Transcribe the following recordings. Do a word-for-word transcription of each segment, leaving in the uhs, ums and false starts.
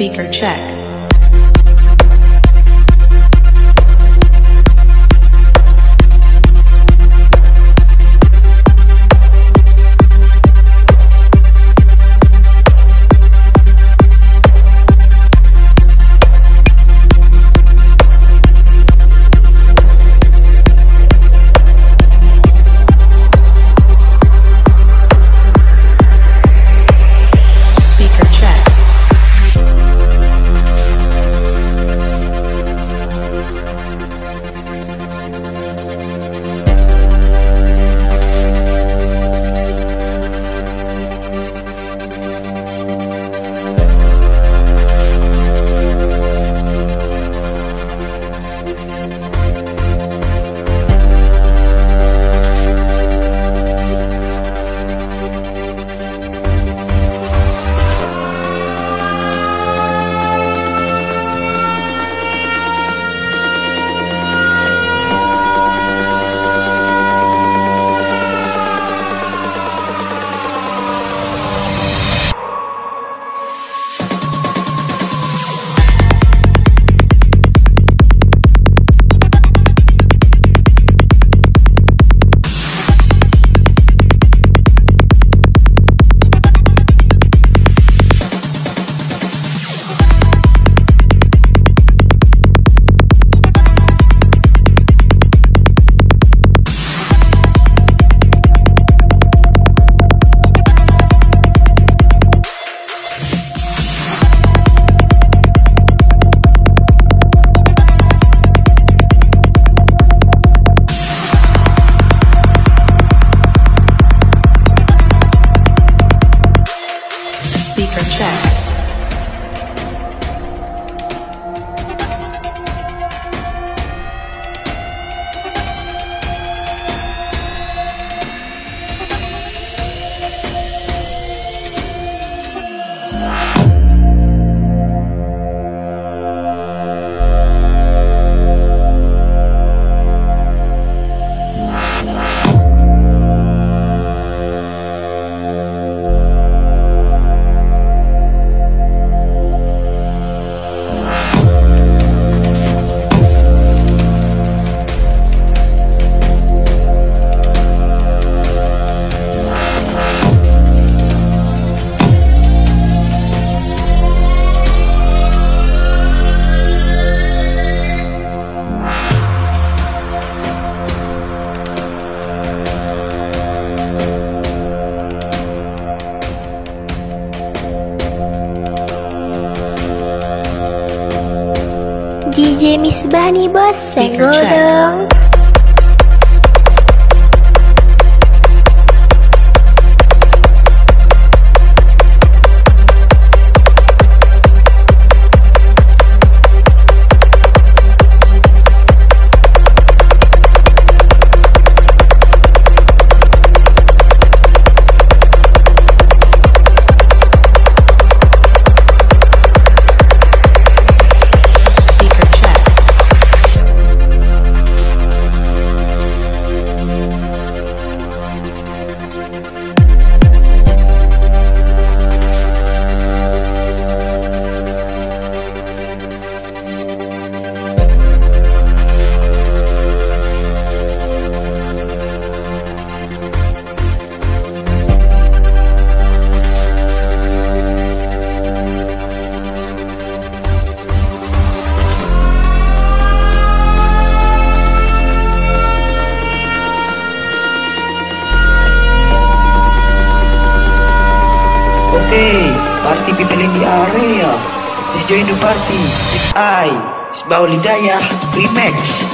speaker check. Speaker check. D J Misbah nih bos, senggol dong. Okay, party people in the area, let's join the party with I, Misbah Hidayah Remix.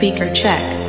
speaker check.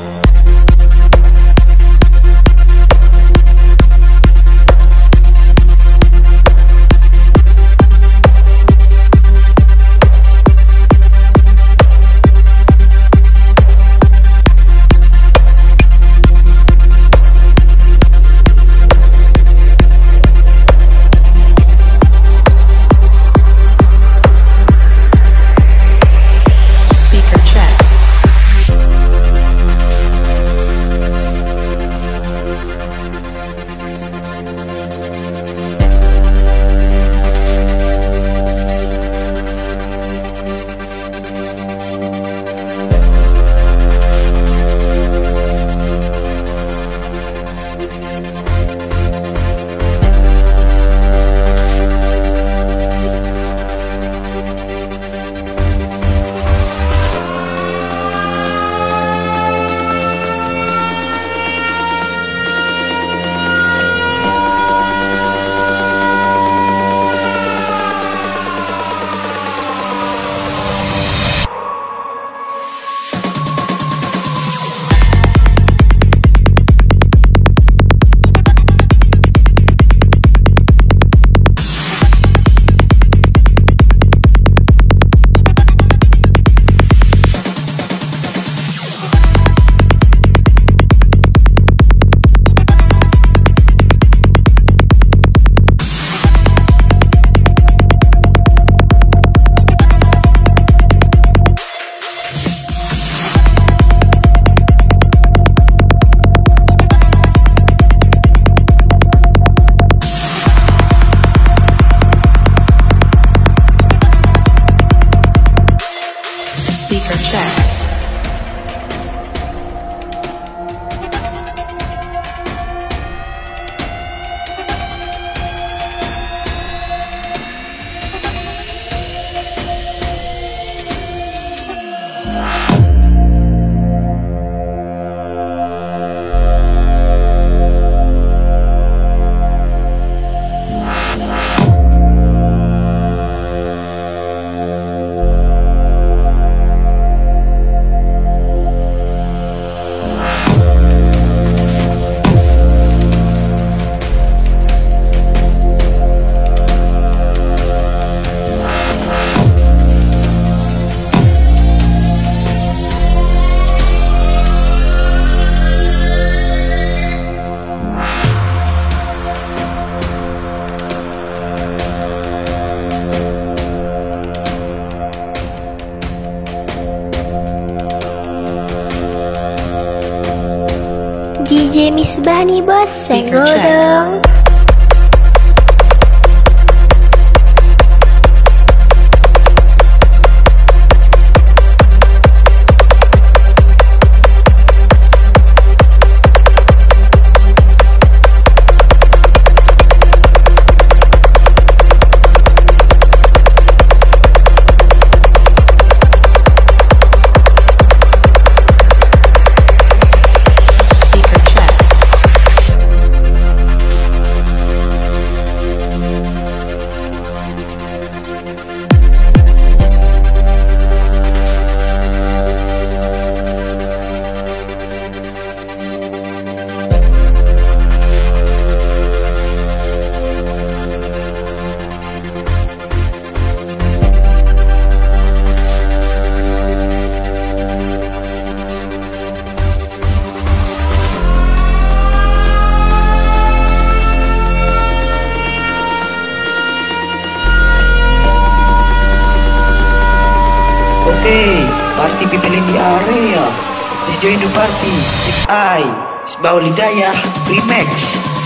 Speaker check. D J Misbah nih bos, senggol dong. Okay, party people in the area, let's join the party. It's I, Misbahul Hidayah, Remix.